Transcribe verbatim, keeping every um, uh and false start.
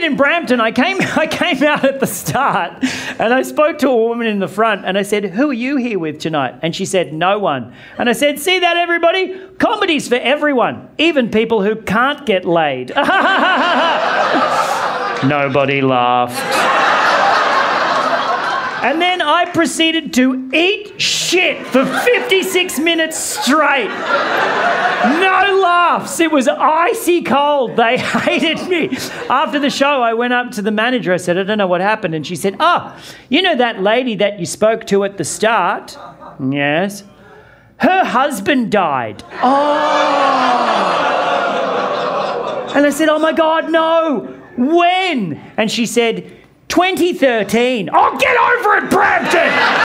did in Brampton, I came, I came out at the start and I spoke to a woman in the front and I said, who are you here with tonight? And she said, no one. And I said, see that, everybody? Comedy's for everyone, even people who can't get laid. Nobody laughed. And then I proceeded to eat shit for fifty-six minutes straight. No laughs. It was icy cold. They hated me. After the show, I went up to the manager. I said, I don't know what happened. And she said, oh, you know that lady that you spoke to at the start? Yes. Her husband died. Oh. And I said, oh, my God, no. When? And she said, twenty thirteen. Oh, get over it, Brampton!